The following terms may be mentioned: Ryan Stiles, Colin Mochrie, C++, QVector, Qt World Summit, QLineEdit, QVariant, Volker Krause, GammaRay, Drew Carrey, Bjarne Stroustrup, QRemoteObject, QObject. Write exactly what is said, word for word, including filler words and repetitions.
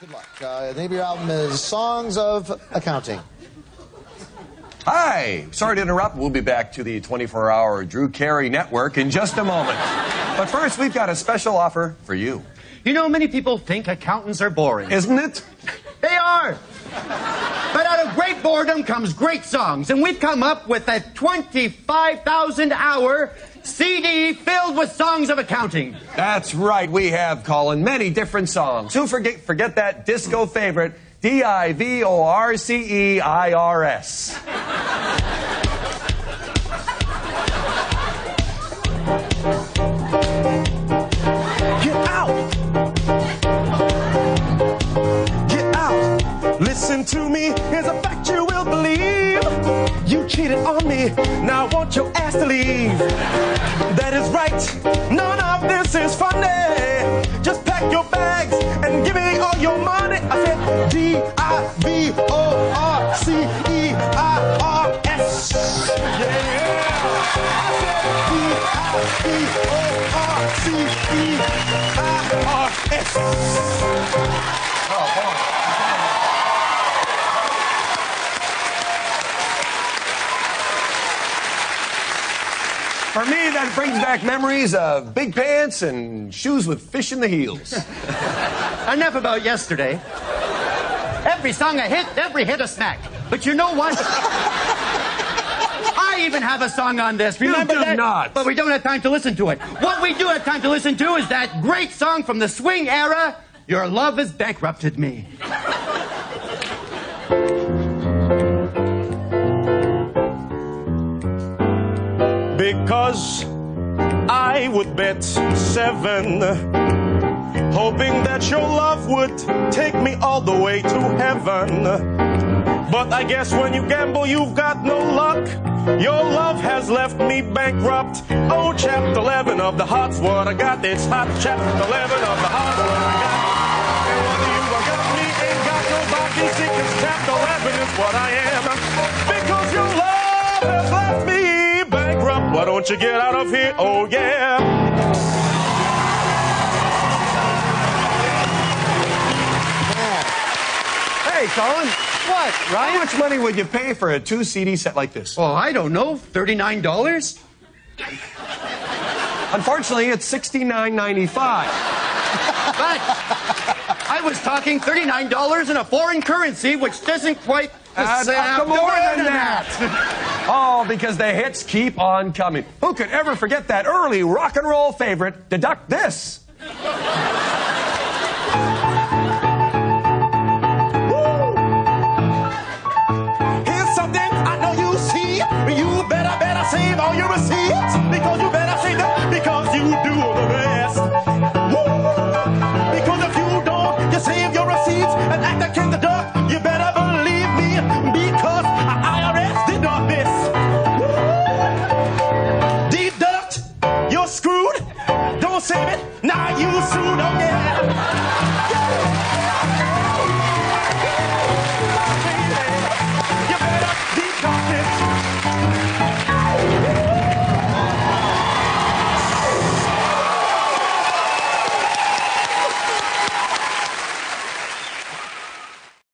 Good luck. Uh, the name of your album is Songs of Accounting. Hi. Sorry to interrupt. We'll be back to the twenty-four hour Drew Carrey network in just a moment. But first, we've got a special offer for you. You know, many people think accountants are boring. Isn't it? They are. But out of great boredom comes great songs, and we've come up with a twenty-five thousand hour C D filled with songs of accounting. That's right, we have, Colin, many different songs. Who forget, forget that disco favorite, D I V O R C E I R S. Get out! Get out! Listen to me, here's a fact you will believe. You cheated on me, now I want your ass to leave. That is right, none of this is funny. Just pack your bags and give me all your money. I said D I V O R C E I R S. Yeah, I said D I V O R C E I R S. Oh, boy. For me, that brings back memories of big pants and shoes with fish in the heels. Enough about yesterday. Every song a hit, every hit a smack. But you know what? I even have a song on this. Remember you do that? Not. But we don't have time to listen to it. What we do have time to listen to is that great song from the swing era, Your Love Has Bankrupted Me. Because I would bet seven, hoping that your love would take me all the way to heaven. But I guess when you gamble, you've got no luck. Your love has left me bankrupt. Oh, chapter eleven of the heart's what I got. It's hot, chapter eleven of the heart's what I got. And whether you got me ain't got nobody, see, 'cause chapter eleven is what I am. Because your love has left me. Why don't you get out of here? Oh, yeah. Man. Hey, Colin. What, Ryan? How much money would you pay for a two C D set like this? Oh, I don't know. thirty-nine dollars? Unfortunately, it's sixty-nine ninety-five. But I was talking thirty-nine dollars in a foreign currency, which doesn't quite... I'd have more than that. that. All because the hits keep on coming. Who could ever forget that early rock and roll favorite, Deduct This?